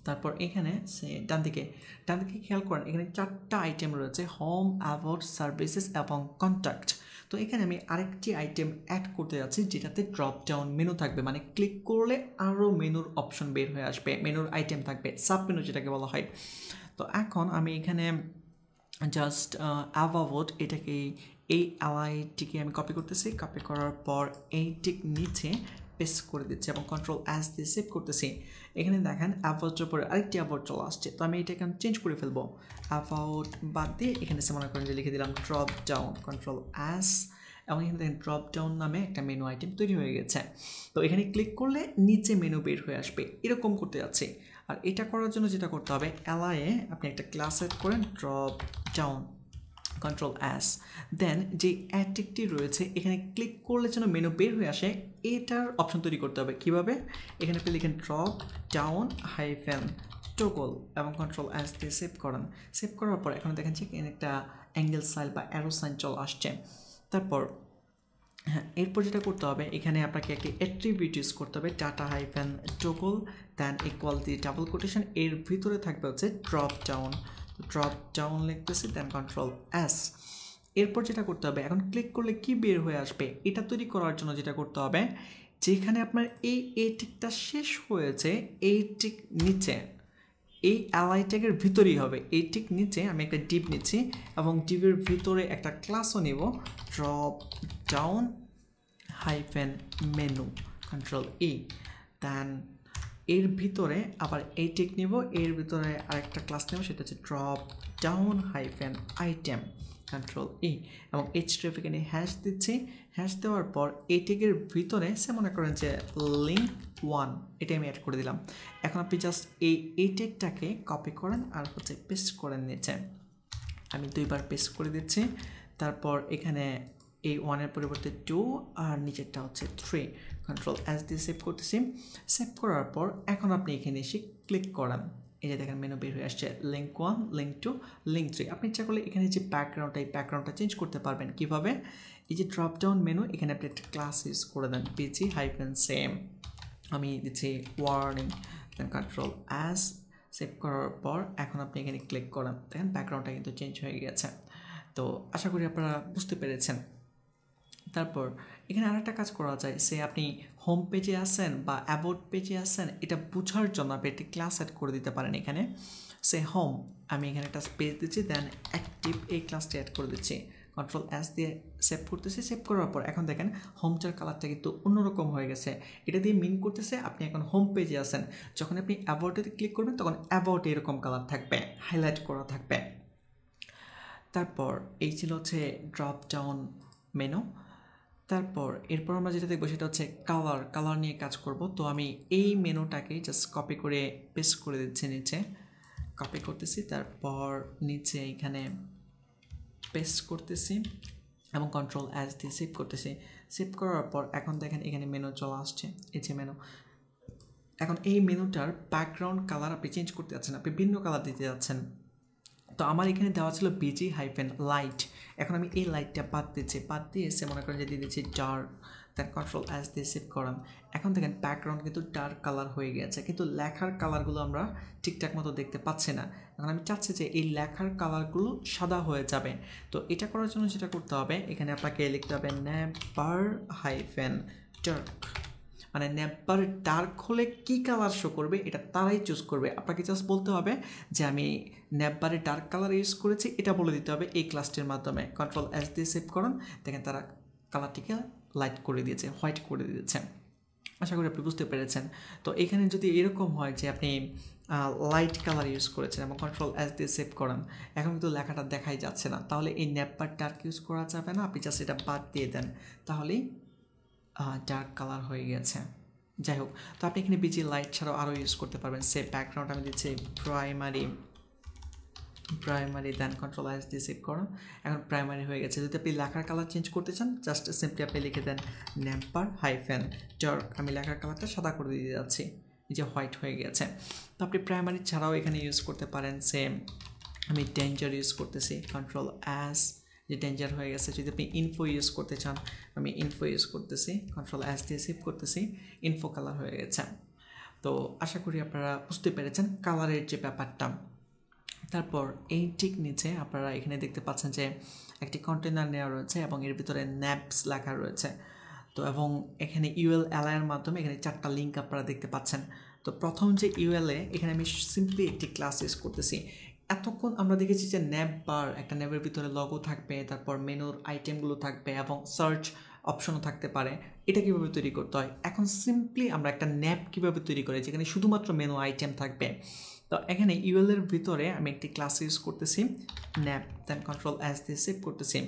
তারপর এখানে সে ডান দিকে ডান দিকে খেয়াল করেন এখানে চারটা আইটেম রয়েছে হোম, অ্যাবাউট, সার্ভিসেস এবং কন্ট্যাক্ট। তো এখানে আমি আরেকটি আইটেম অ্যাড করতে যাচ্ছি যেটাতে ড্রপ ডাউন মেনু থাকবে, মানে ক্লিক করলে আরও মেনুর অপশন বের হয়ে আসবে, মেনুর আইটেম থাকবে, সাব মেনু যেটাকে বলা হয়। তো এখন আমি এখানে জাস্ট অ্যাবাউট এটাকে এই অ্যালাইটিকে আমি কপি করতেছি, কপি করার পর এইটির নিচে পেস্ট করে দিচ্ছি এবং কন্ট্রোল এস দিয়ে সেভ করতেছি। এখানে দেখেন অ্যাবাউটের পরে আরেকটি অ্যাবাউট চলে আসছে। তো আমি এটাকে আমি চেঞ্জ করে ফেলবো, অ্যাবাউট বাদ দিয়ে এখানে সে মনে করেন যে লিখে দিলাম ড্রপ ডাউন, কন্ট্রোল এস, এবং এখানে দেখেন ড্রপ ডাউন নামে একটা মেনু আইটেম তৈরি হয়ে গেছে। তো এখানে ক্লিক করলে নিচে মেনু বের হয়ে আসবে, এরকম করতে যাচ্ছে। আর এটা করার জন্য যেটা করতে হবে অ্যালায়ে আপনি একটা ক্লাস অ্যাড করেন drop down, control S, then যে অ্যাডটি রয়েছে এখানে ক্লিক করলে যেন মেনু বের হয়ে আসে এটার অপশন তৈরি করতে হবে। কীভাবে? এখানে আপনি লিখেন ড্রপ ডাউন হাইফেন টোগল এবং কন্ট্রোল এস দিয়ে সেভ করেন। সেভ করার পর এখন দেখেন যে এখানে একটা অ্যাঙ্গেল সাইল বা অ্যারো সাইন চল আসছে। তারপর হ্যাঁ এরপর যেটা করতে হবে এখানে আপনাকে একটি অ্যাট্রিবিউট ইউজ করতে হবে, data hyphen toggle then equal দিয়ে ডাবল কোটেশন, এর ভিতরে থাকবে হচ্ছে ড্রপ ডাউন, ড্রপ ডাউন লিখতেছি দেন কন্ট্রোল এস। এরপর যেটা করতে হবে এখন ক্লিক করলে কি বের হয়ে আসবে এটা তৈরি করার জন্য যেটা করতে হবে যেখানে আপনার এই এ টিকটা শেষ হয়েছে এই টিক নিচে এই অ্যালাই ট্যাগের ভিতরেই হবে, এই টিক নিচে আমি একটা ডিপ নিচ্ছি এবং ডিপের ভিতরে একটা ক্লাসও নেব drop down hyphen menu, control E, then এর ভিতরে আবার এই টিক নিব, এর ভিতরে আরেকটা ক্লাস নেব সেটা হচ্ছে drop down hyphen item, control E, এবং এইচ ট্রাফিক এনে হ্যাশ দিচ্ছি। হ্যাশ দেওয়ার পর এই টিকের ভিতরে সে মনে করেন যে লিঙ্ক ওয়ান এটা আমি অ্যাড করে দিলাম। এখন আপনি জাস্ট এই এই টিকটাকে কপি করেন আর হচ্ছে পেস্ট করেন নিচে, আমি দুইবার পেস্ট করে দিচ্ছি। তারপর এখানে এই ওয়ানের পরিবর্তে টু আর নিচেরটা হচ্ছে থ্রি, কন্ট্রোল এস দিয়ে সেভ করতেছি। সেভ করার পর এখন আপনি এখানে এসে ক্লিক করান, এই যে দেখেন মেনু বের হয়ে আসছে link one, link two, link three. আপনি ইচ্ছা করলে এখানে যে ব্যাকগ্রাউন্ডটা এই ব্যাকগ্রাউন্ডটা চেঞ্জ করতে পারবেন। কীভাবে? এই যে ড্রপ ডাউন মেনু এখানে আপনি একটা ক্লাস ইউজ করে দেন পিজি হাইফেন সেম, আমি দিচ্ছি warning, then control S. Save করার পর এখন আপনি এখানে ক্লিক করান, দেখেন ব্যাকগ্রাউন্ডটা কিন্তু চেঞ্জ হয়ে গেছে। তো আশা করি আপনারা বুঝতে পেরেছেন। তারপর এখানে আর একটা কাজ করা যায়, সে আপনি হোম পেজে আসেন বা অ্যাবাউট পেজে আসেন এটা বোঝার জন্য আপনি একটি ক্লাস অ্যাড করে দিতে পারেন। এখানে সে হোম আমি এখানে একটা পেজ দিচ্ছি দেন অ্যাক্টিভ এই ক্লাসটি অ্যাড করে দিচ্ছি, কন্ট্রোল এস দিয়ে সেভ করতেছি। সেভ করার পর এখন দেখেন হোমটার কালারটা কিন্তু অন্যরকম হয়ে গেছে। এটা দিয়ে মিন করতেছে আপনি এখন হোম পেজে আসেন, যখন আপনি অ্যাবাউটে ক্লিক করবেন তখন অ্যাবাউটে এরকম কালার থাকবে, হাইলাইট করা থাকবে। তারপর এই ছিল হচ্ছে ড্রপ ডাউন মেনু। তারপর এরপর আমরা যেটা দেখবো সেটা হচ্ছে কালার, কালার নিয়ে কাজ করব। তো আমি এই মেনুটাকে জাস্ট কপি করে পেস্ট করে দিচ্ছি নিচে, কপি করতেছি, তারপর নিচে এখানে পেস্ট করতেছি এবং কন্ট্রোল এস দিয়ে সেভ করতেছি। সেভ করার পর এখন দেখেন এখানে মেনু চলে আসছে এই যে মেনু এখন এই মেনুটার ব্যাকগ্রাউন্ড কালার আপনি চেঞ্জ করতে যাচ্ছেন আপনি ভিন্ন কালার দিতে যাচ্ছেন তো আমার এখানে দেওয়া ছিল বিজি হাইফেন লাইট এখন আমি এই লাইটটা বাদ দিয়েছি বাদ দিয়ে সে মনে করেন যে দিয়ে দিয়েছি ডার্ক তার কন্ট্রোল এস দিয়ে সেভ করলাম এখন দেখেন ব্যাকগ্রাউন্ড কিন্তু ডার্ক কালার হয়ে গেছে কিন্তু লেখার কালারগুলো আমরা ঠিকঠাক মতো দেখতে পাচ্ছি না এখন আমি চাচ্ছি যে এই লেখার কালারগুলো সাদা হয়ে যাবে তো এটা করার জন্য যেটা করতে হবে এখানে আপনাকে লিখতে হবে Navbar হাইফেন ডার্ক মানে Navbar ডার্ক হলে কি কালার শো করবে এটা তারাই চুজ করবে আপনাকে জাস্ট বলতে হবে যে আমি Navbar ডার্ক কালার ইউজ করেছি এটা বলে দিতে হবে এই ক্লাসটির মাধ্যমে কন্ট্রোল এস দিয়ে সেভ করুন দেখেন তারা কালারটিকে লাইট করে দিয়েছে হোয়াইট করে দিয়েছে আশা করি আপনি বুঝতে পেরেছেন তো এখানে যদি এরকম হয় যে আপনি লাইট কালার ইউজ করেছেন এবং কন্ট্রোল এস দিয়ে সেভ করেন এখন কিন্তু লেখাটা দেখাই যাচ্ছে না তাহলে এই Navbar ডার্ক ইউজ করা যাবে না আপনি জাস্ট এটা বাদ দিয়ে দেন তাহলেই ডার্ক কালার হয়ে গেছে যাই হোক তো আপনি এখানে বিজি লাইট ছাড়াও আরও ইউজ করতে পারবেন সে ব্যাকগ্রাউন্ড আমি দিচ্ছি primary primary then control S দিয়ে সেভ করুন এখন প্রাইমারি হয়ে গেছে যদি আপনি লেখার কালার চেঞ্জ করতে চান জাস্ট সিম্পলি আপনি লিখে দেন Navbar হাইফেন ডার্ক আমি লেখার কালারটা সাদা করে দিয়ে যাচ্ছি এই যে হোয়াইট হয়ে গেছে তো আপনি প্রাইমারি ছাড়াও এখানে ইউজ করতে পারেন সেম আমি ডেঞ্জার ইউজ করতেছি কন্ট্রোল এস যে ডেঞ্জার হয়ে গেছে যদি আপনি ইনফো ইউজ করতে চান আমি ইনফো ইউজ করতেছি কন্ট্রোল এস দিয়ে সেভ করতেছি ইনফো কালার হয়ে গেছে তো আশা করি আপনারা বুঝতে পেরেছেন কালারের যে ব্যাপারটা তারপর এই ঠিক নিচে আপনারা এখানে দেখতে পাচ্ছেন যে একটি কন্টেনার নেওয়া রয়েছে এবং এর ভিতরে Navs লেখা রয়েছে তো এবং এখানে ইউএল এর মাধ্যমে এখানে চারটা লিঙ্ক আপনারা দেখতে পাচ্ছেন তো প্রথম যে ইউএলএ এখানে আমি সিম্পলি একটি ক্লাস ইউজ করতেছি এতক্ষণ আমরা দেখেছি যে Navbar একটা ন্যাবের ভিতরে লগো থাকবে তারপর মেনুর আইটেমগুলো থাকবে এবং সার্চ অপশনও থাকতে পারে এটা কীভাবে তৈরি করতে হয় এখন সিম্পলি আমরা একটা ন্যাব কীভাবে তৈরি করে যেখানে শুধুমাত্র মেনু আইটেম থাকবে তো এখানে ইউএলের ভিতরে আমি একটি ক্লাস ইউজ করতেছি ন্যাব দেন কন্ট্রোল এস দিয়ে সেভ করতেছি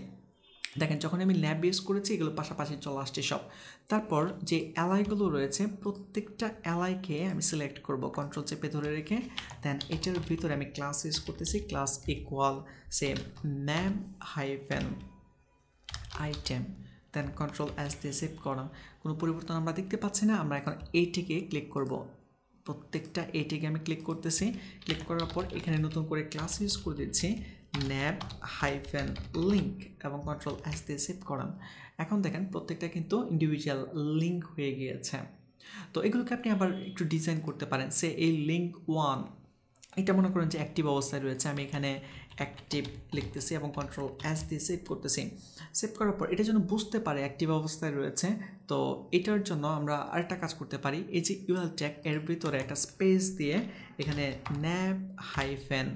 দেখেন যখন আমি ন্যাব ইউজ করেছি এগুলো পাশাপাশি চলে আসছে সব তারপর যে অ্যালাইগুলো রয়েছে প্রত্যেকটা অ্যালাইকে আমি সিলেক্ট করব কন্ট্রোল চেপে ধরে রেখে দেন এটার ভিতরে আমি ক্লাস ইউজ করতেছি class equal same nav hyphen item then control S দিয়ে সেভ করা কোনো পরিবর্তন আমরা দেখতে পাচ্ছি না আমরা এখন এইটিকে ক্লিক করব প্রত্যেকটা এইটিকে আমি ক্লিক করতেছি ক্লিক করার পর এখানে নতুন করে ক্লাস ইউজ করে দিচ্ছি ন্যাব হাইফেন লিঙ্ক এবং কন্ট্রোল এস দিয়ে সেভ করান এখন দেখেন প্রত্যেকটা কিন্তু ইন্ডিভিজুয়াল লিঙ্ক হয়ে গিয়েছে তো এগুলোকে আপনি আবার একটু ডিজাইন করতে পারেন সে এই লিঙ্ক ওয়ান এটা মনে করেন যে অ্যাক্টিভ অবস্থায় রয়েছে আমি এখানে অ্যাক্টিভ লিখতেছি এবং কন্ট্রোল এস দিয়ে সেভ করতেছি সেভ করার পর এটা যেন বুঝতে পারে অ্যাক্টিভ অবস্থায় রয়েছে তো এটার জন্য আমরা আরেকটা কাজ করতে পারি এই যে ইউএল ট্যাগ এর ভিতরে একটা স্পেস দিয়ে এখানে ন্যাব হাইফেন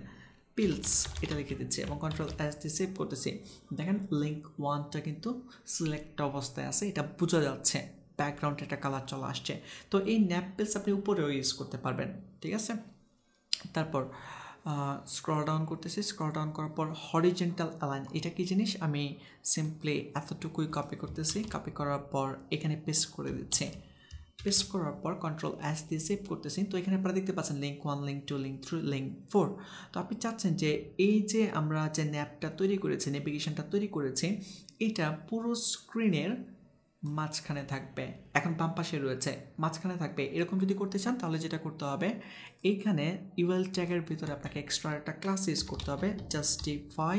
পিলস এটা লিখে দিচ্ছি এবং কন্ট্রোল এস দিয়ে সেভ করতেছি দেখেন লিঙ্ক ওয়ানটা কিন্তু সিলেক্ট অবস্থায় আছে এটা বোঝা যাচ্ছে ব্যাকগ্রাউন্ড একটা কালার চলে আসছে তো এই ন্যাব পিলস আপনি উপরেও ইউজ করতে পারবেন ঠিক আছে তারপর স্ক্রল ডাউন করতেছি স্ক্রল ডাউন করার পর হরিজেন্টাল অ্যালাইন এটা কি জিনিস আমি সিম্পলি এতটুকুই কপি করতেছি কপি করার পর এখানে পেস্ট করে দিচ্ছি পেস্ট করার পর কন্ট্রোল এস দিয়ে সেভ করতেছি তো এখানে আপনারা দেখতে পাচ্ছেন link one link two link three link four তো আপনি চাচ্ছেন যে এই যে আমরা যে ন্যাপটা তৈরি করেছি নেভিগেশনটা তৈরি করেছি এটা পুরো স্ক্রিনের মাঝখানে থাকবে এখন বাম পাশে রয়েছে মাঝখানে থাকবে এরকম যদি করতে চান তাহলে যেটা করতে হবে এইখানে ইউএল ট্যাগের ভিতরে আপনাকে এক্সট্রা একটা ক্লাস ইউজ করতে হবে জাস্টিফাই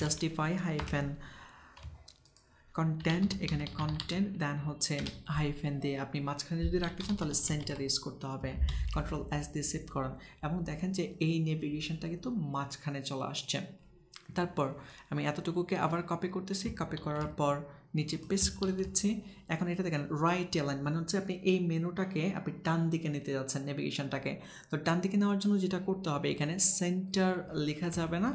জাস্টিফাই হাইফেন কন্টেন্ট এখানে কন্টেন্ট দেন হচ্ছে হাইফেন দিয়ে আপনি মাঝখানে যদি রাখতে চান তাহলে সেন্টার ইউজ করতে হবে কন্ট্রোল এস দিয়ে সেভ করুন এবং দেখেন যে এই নেভিগেশনটা কিন্তু মাঝখানে চলে আসছে তারপর আমি এতটুকুকে আবার কপি করতেছি কপি করার পর নিচে পেস্ট করে দিচ্ছি এখন এটা দেখেন রাইট অ্যালাইন মানে হচ্ছে আপনি এই মেনুটাকে আপনি ডান দিকে নিতে যাচ্ছেন নেভিগেশনটাকে তো ডান দিকে নেওয়ার জন্য যেটা করতে হবে এখানে সেন্টার লেখা যাবে না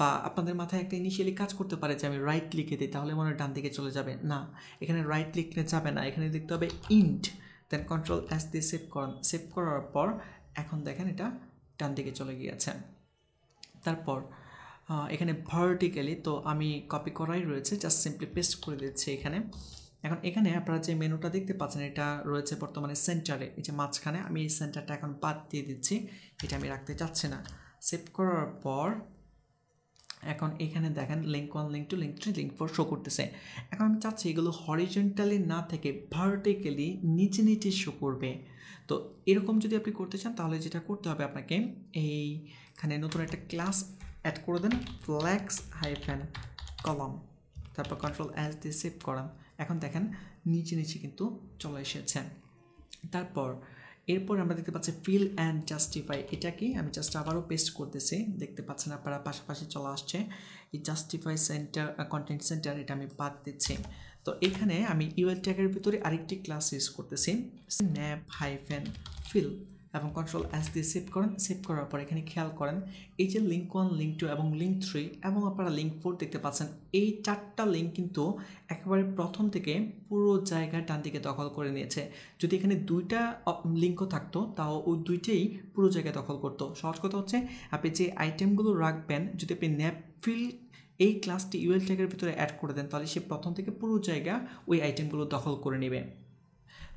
বা আপনাদের মাথায় একটা ইনিশিয়ালি কাজ করতে পারে যে আমি রাইট লিখে দিই তাহলে মনে হয় ডান দিকে চলে যাবে না এখানে রাইট লিখলে যাবে না এখানে লিখতে হবে ইন্ট দেন কন্ট্রোল এস দিয়ে সেভ করান সেভ করার পর এখন দেখেন এটা ডান দিকে চলে গিয়েছে তারপর এখানে ভার্টিক্যালি তো আমি কপি করাই রয়েছে জাস্ট সিম্পলি পেস্ট করে দিচ্ছি এখানে এখন এখানে আপনারা যে মেনুটা দেখতে পাচ্ছেন এটা রয়েছে বর্তমানে সেন্টারে এই যে মাঝখানে আমি এই সেন্টারটা এখন বাদ দিয়ে দিচ্ছি এটা আমি রাখতে চাচ্ছি না সেভ করার পর এখন এখানে দেখেন link one link two link three link four show করতেছে। এখন আমি চাচ্ছি এগুলো হরিজেন্টালি না থেকে ভার্টিক্যালি নিচে নিচে শো করবে। তো এরকম যদি আপনি করতে চান তাহলে যেটা করতে হবে আপনাকে এইখানে নতুন একটা ক্লাস অ্যাড করে দেন ফ্ল্যাক্স হাইফেন কলাম, তারপর কন্ট্রোল এস দিয়ে সেভ করান। এখন দেখেন নিচে নিচে কিন্তু চলে এসেছে। তারপর এরপর আমরা দেখতে পাচ্ছি ফিল অ্যান্ড জাস্টিফাই, এটা কি আমি জাস্ট আবারও পেস্ট করতেছি, দেখতে পাচ্ছেন আপনারা পাশাপাশি চলে আসছে। এই জাস্টিফাই সেন্টার কন্টেন্ট সেন্টার এটা আমি বাদ দিচ্ছি। তো এখানে আমি ইউআর ট্যাগের ভিতরে আরেকটি ক্লাস ইউজ করতেছি ন্যাপ হাইফেন ফিল এবং কন্ট্রোল এস দিয়ে সেভ করেন। সেভ করার পর এখানে খেয়াল করেন এই যে লিঙ্ক ওয়ান লিঙ্ক টু এবং লিঙ্ক থ্রি এবং আপনারা লিঙ্ক ফোর দেখতে পাচ্ছেন, এই চারটা লিঙ্ক কিন্তু একেবারে প্রথম থেকে পুরো জায়গার ডান দিকে দখল করে নিয়েছে। যদি এখানে দুইটা লিঙ্কও থাকতো তাও ওই দুইটাই পুরো জায়গায় দখল করতো। সহজ কথা হচ্ছে আপনি যে আইটেমগুলো রাখবেন যদি আপনি ন্যাপ ফিল এই ক্লাসটি ইউএল ট্যাগের ভিতরে অ্যাড করে দেন তাহলে সে প্রথম থেকে পুরো জায়গা ওই আইটেমগুলো দখল করে নেবে।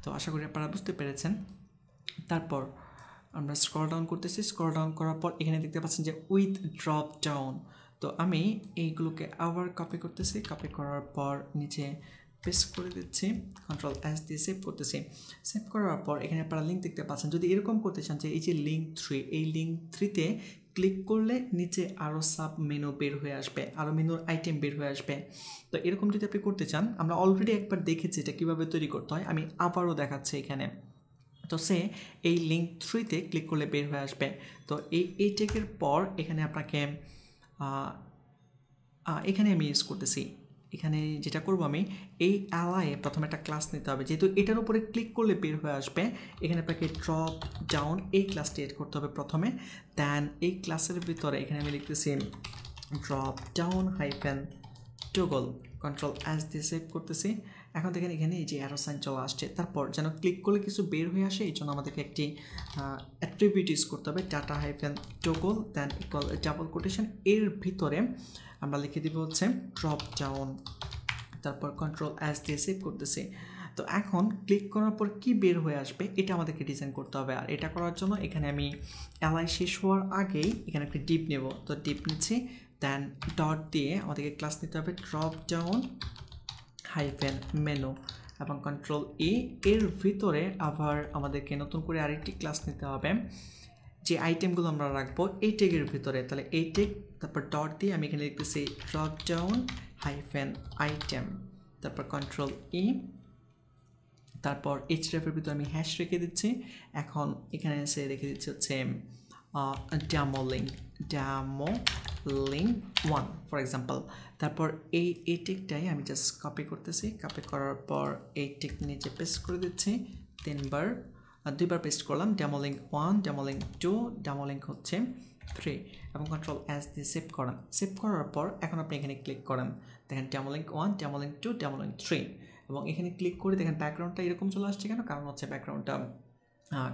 তো আশা করি আপনারা বুঝতে পেরেছেন। তারপর আমরা স্ক্রল ডাউন করতেছি, স্ক্রল ডাউন করার পর এখানে দেখতে পাচ্ছেন যে উইথ ড্রপ ডাউন। তো আমি এইগুলোকে আবার কপি করতেছি, কপি করার পর নিচে পেস্ট করে দিচ্ছি, কন্ট্রোল এস দিয়ে সেভ করতেছি। সেভ করার পর এখানে আপনারা লিঙ্ক দেখতে পাচ্ছেন। যদি এরকম করতে চান যে এই যে লিঙ্ক থ্রি, এই লিঙ্ক থ্রিতে ক্লিক করলে নিচে আরও সাব মেনু বের হয়ে আসবে, আরও মেনুর আইটেম বের হয়ে আসবে। তো এরকম যদি আপনি করতে চান, আমরা অলরেডি একবার দেখেছি এটা কীভাবে তৈরি করতে হয়, আমি আবারও দেখাচ্ছি এখানে। তো সে এই লিঙ্ক থ্রিতে ক্লিক করলে বের হয়ে আসবে। তো এই এই ট্যাগের পর এখানে আপনাকে এখানে আমি ইউজ করতেছি, এখানে যেটা করব আমি এই অ্যালায়ে প্রথমে একটা ক্লাস নিতে হবে, যেহেতু এটার উপরে ক্লিক করলে বের হয়ে আসবে। এখানে আপনাকে ড্রপ ডাউন এই ক্লাসটি এড করতে হবে প্রথমে, দেন এই ক্লাসের ভিতরে এখানে আমি লিখতেছি drop down hyphen toggle, control S দিয়ে সেভ করতেছি। এখন দেখেন এখানে এই যে অ্যারো সাইন চলে আসছে। তারপর যেন ক্লিক করলে কিছু বের হয়ে আসে এই জন্য আমাদেরকে একটি অ্যাট্রিবিউট ইউজ করতে হবে, data hyphen toggle then equal double quotation, এর ভিতরে আমরা লিখে দিব হচ্ছে ড্রপ ডাউন, তারপর কন্ট্রোল এস দিয়ে সেভ করতেছি। তো এখন ক্লিক করার পর কি বের হয়ে আসবে এটা আমাদেরকে ডিজাইন করতে হবে। আর এটা করার জন্য এখানে আমি অ্যালাই শেষ হওয়ার আগেই এখানে একটা ডিপ নেব। তো ডিপ নিচ্ছি, দেন ডট দিয়ে আমাদেরকে ক্লাস নিতে হবে ড্রপ ডাউন হাইফেন মেনু এবং কন্ট্রোল এ, এর ভিতরে আবার আমাদেরকে নতুন করে আরেকটি ক্লাস নিতে হবে যে আইটেমগুলো আমরা রাখবো এই ট্যাগের ভিতরে। তাহলে এই ট্যাগ, তারপর ডট দিয়ে আমি এখানে লিখতেছি ড্রপ ডাউন হাইফেন আইটেম, তারপর কন্ট্রোল ই, তারপর এইচ রেফের ভিতরে আমি হ্যাশ রেখে দিচ্ছি। এখন এখানে এসে রেখে দিচ্ছি হচ্ছে demo link, demo link one for example. তারপর এই এই টেকটাই আমি জাস্ট কপি করতেছি, কপি করার পর এই টেক নিচে পেস্ট করে দিচ্ছি, তিনবার দুইবার পেস্ট করলাম, demo link one, demo link two, demo link হচ্ছে থ্রি এবং কন্ট্রোল এস দিয়ে সেভ করেন। সেভ করার পর এখন আপনি এখানে ক্লিক করেন, দেখেন demo link one, demo link two, demo link three এবং এখানে ক্লিক করে দেখেন ব্যাকগ্রাউন্ডটা এরকম চলে আসছে কেন, কারণ হচ্ছে ব্যাকগ্রাউন্ডটা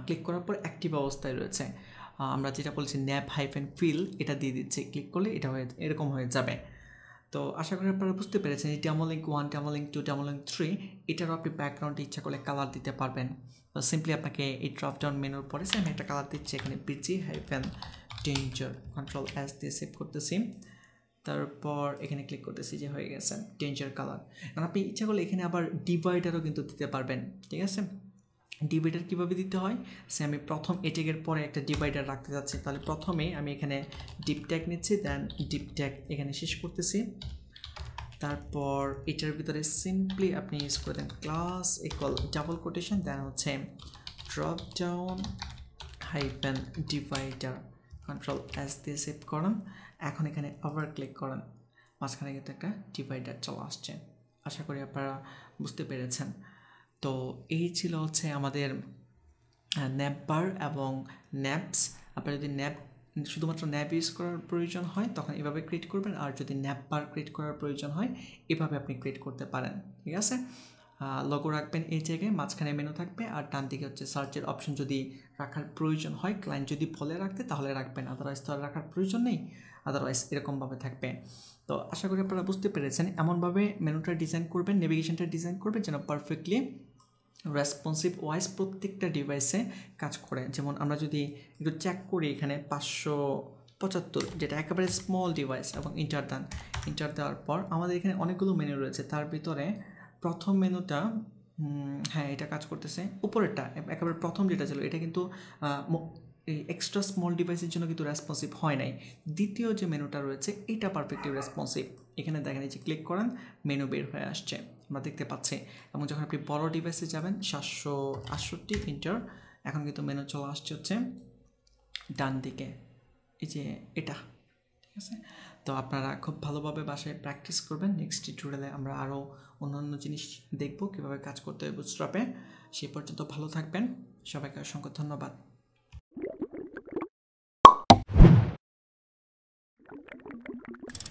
ক্লিক করার পর অ্যাক্টিভ অবস্থায় রয়েছে। আমরা যেটা বলছি ন্যাপ হাইফেন ফিল এটা দিয়ে দিচ্ছে, ক্লিক করলে এটা হয়ে এরকম হয়ে যাবে। তো আশা করি আপনারা বুঝতে পেরেছেন এই demo link one, demo link two, demo link three এটারও আপনি ব্যাকগ্রাউন্ডে ইচ্ছা করলে কালার দিতে পারবেন। তো সিম্পলি আপনাকে এই ড্রপ ডাউন মেনুর পরে আমি একটা কালার দিচ্ছি এখানে BG hyphen danger, control S দিয়ে সেভ করতেছি, তারপর এখানে ক্লিক করতেছি, যে হয়ে গেছে ডেঞ্জার কালার। কারণ আপনি ইচ্ছা করলে এখানে আবার ডিভাইডারও কিন্তু দিতে পারবেন। ঠিক আছে, ডিভাইডার কীভাবে দিতে হয় সে আমি প্রথম এ ট্যাগের পরে একটা ডিভাইডার রাখতে যাচ্ছি। তাহলে প্রথমে আমি এখানে ডিপ ট্যাগ নিচ্ছি, দেন ডিপ ট্যাগ এখানে শেষ করতেছি, তারপর এটার ভিতরে সিম্পলি আপনি ইউজ করে দেন class equal double quotation, then হচ্ছে drop down hyphen divider, control S দিয়ে সেভ করেন। এখন এখানে আবার ক্লিক করেন, মাঝখানে কিন্তু একটা ডিভাইডার চলে আসছে। আশা করি আপনারা বুঝতে পেরেছেন। তো এই ছিল হচ্ছে আমাদের ন্যাপবার এবং ন্যাপস। আপনারা যদি ন্যাপ শুধুমাত্র ন্যাপ ইউজ করার প্রয়োজন হয় তখন এভাবে ক্রিয়েট করবেন, আর যদি ন্যাপবার ক্রিয়েট করার প্রয়োজন হয় এভাবে আপনি ক্রিয়েট করতে পারেন। ঠিক আছে, লগো রাখবেন এই জায়গায়, মাঝখানে মেনু থাকবে আর ডান দিকে হচ্ছে সার্চের অপশন। যদি রাখার প্রয়োজন হয়, ক্লায়েন্ট যদি বলে রাখতে তাহলে রাখবেন, আদারওয়াইজ তো আর রাখার প্রয়োজন নেই, আদারওয়াইজ এরকমভাবে থাকবে। তো আশা করি আপনারা বুঝতে পেরেছেন। এমনভাবে মেনুটা ডিজাইন করবেন, নেভিগেশনটা ডিজাইন করবেন যেন পারফেক্টলি রেসপন্সিভ ওয়াইজ প্রত্যেকটা ডিভাইসে কাজ করে। যেমন আমরা যদি একটু চেক করি এখানে পাঁচশো 75 যেটা একেবারে স্মল ডিভাইস এবং এন্টার দান এন্টার দেওয়ার পর আমাদের এখানে অনেকগুলো মেনু রয়েছে তার ভিতরে প্রথম মেনুটা হ্যাঁ এটা কাজ করতেছে উপরেরটা একেবারে প্রথম যেটা ছিল এটা কিন্তু এই এক্সট্রা স্মল ডিভাইসের জন্য কিন্তু রেসপন্সিভ হয় নাই দ্বিতীয় যে মেনুটা রয়েছে এটা পারফেক্টলি রেসপন্সিভ এখানে দেখেন এই যে ক্লিক করেন মেনু বের হয়ে আসছে আমরা দেখতে পাচ্ছি এবং যখন আপনি বড় ডিভাইসে যাবেন seven sixty-eight ইন্টার এখন কিন্তু মেনু চলে আসছে হচ্ছে ডান দিকে এই যে এটা ঠিক আছে তো আপনারা খুব ভালোভাবে বাসায় প্র্যাকটিস করবেন নেক্সট টিউটোরিয়ালে আমরা আরো অন্যান্য জিনিস দেখব কিভাবে কাজ করতে হয় বুটস্ট্র্যাপে সেই পর্যন্ত ভালো থাকবেন সবাইকে অসংখ্য ধন্যবাদ